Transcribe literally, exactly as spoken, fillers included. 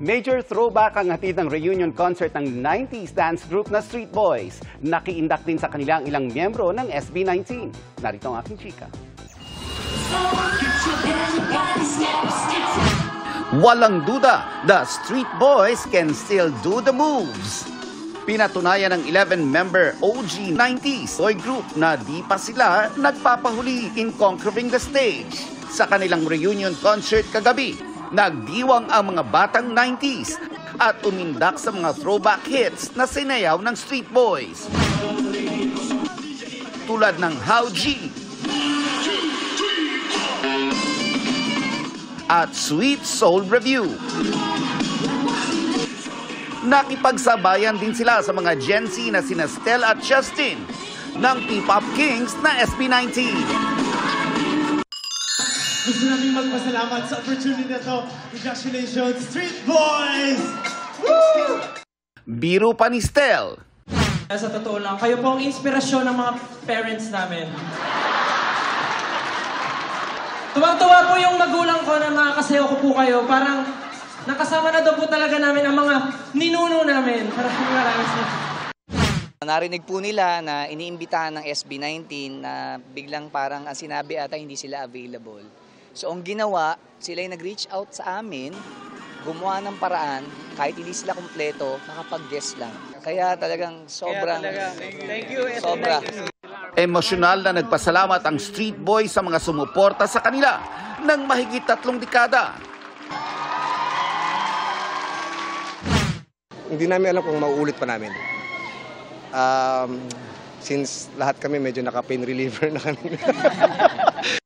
Major throwback ang hatid ng reunion concert ng nineties dance group na Street Boys. Nakiindak din sa kanila ang ilang miyembro ng S B nineteen. Narito ang aking chika. Walang duda, the Street Boys can still do the moves. Pinatunayan ng eleven member O G nineties boy group na di pa sila nagpapahuli in conquering the stage. Sa kanilang reunion concert kagabi, nagdiwang ang mga batang nineties at umindak sa mga throwback hits na sinayaw ng Street Boys. Tulad ng How G at Sweet Soul Review. Nakipagsabayan din sila sa mga Gen Z na sina Stell at Justin ng Team Up Kings na S B nineteen. Gusto namin magpasalamat sa opportunity na to. Congratulations, Street Boys! Woo! Biro pa ni Stell. Sa totoo lang, kayo po ang inspirasyon ng mga parents namin. Tuwang-tuwa po yung magulang ko na makakasayaw ko po kayo. Parang nakasama na daw po talaga namin ang mga ninuno namin. Parang maraming sa... Narinig po nila na iniimbitahan ng S B nineteen na biglang parang ang sinabi ata hindi sila available. So ang ginawa, sila ay nag-reach out sa amin, gumawa ng paraan, kahit hindi sila kumpleto, nakapag-guest lang. Kaya talagang sobrang... Kaya talaga. Thank you. Sobra. Emosyonal na nagpasalamat ang Street Boys sa mga sumuporta sa kanila ng mahigit tatlong dekada. Hindi namin alam kung mauulit pa namin. Um, since lahat kami medyo naka-pain reliever na kanina.